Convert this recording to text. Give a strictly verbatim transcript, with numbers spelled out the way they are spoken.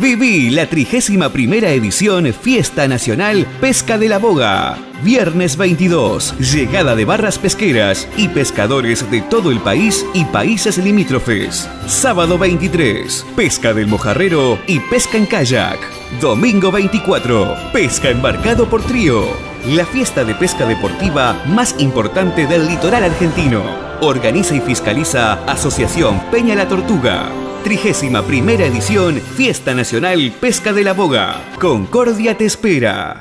Viví la trigésima primera edición Fiesta Nacional Pesca de la Boga. Viernes veintidós, llegada de barras pesqueras y pescadores de todo el país y países limítrofes. Sábado veintitrés, pesca del mojarrero y pesca en kayak. Domingo veinticuatro, pesca embarcado por trío. La fiesta de pesca deportiva más importante del litoral argentino. Organiza y fiscaliza Asociación Peña la Tortuga. trigésima primera edición Fiesta Nacional Pesca de la Boga. Concordia te espera.